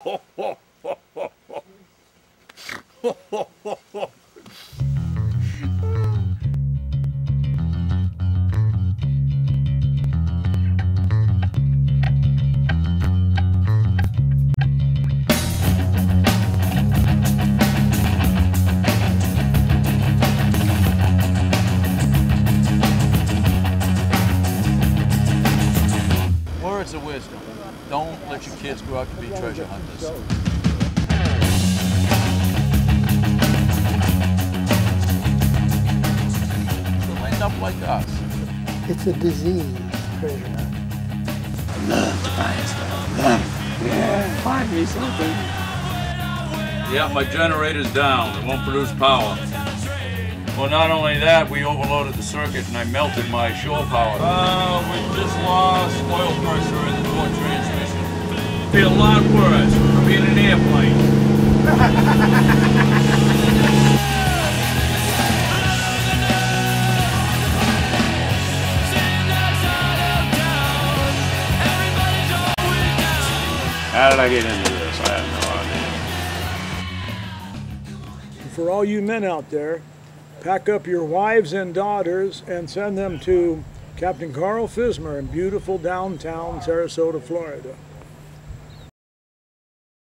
Ho, ho, ho, ho, ho. Ho, ho, ho, ho. Words of wisdom. Don't let your kids grow up to be treasure hunters. They'll end up like us. It's a disease, treasure hunt. I love to buy stuff. Love. Yeah, find me something. Yeah, my generator's down. It won't produce power. Well, not only that, we overloaded the circuit and I melted my shore power. We just lost oil pressure in the port transmission. It'd be a lot worse from being an airplane. How did I get into this? I have no idea. For all you men out there, pack up your wives and daughters and send them to Captain Carl Fizmer in beautiful downtown Sarasota, Florida.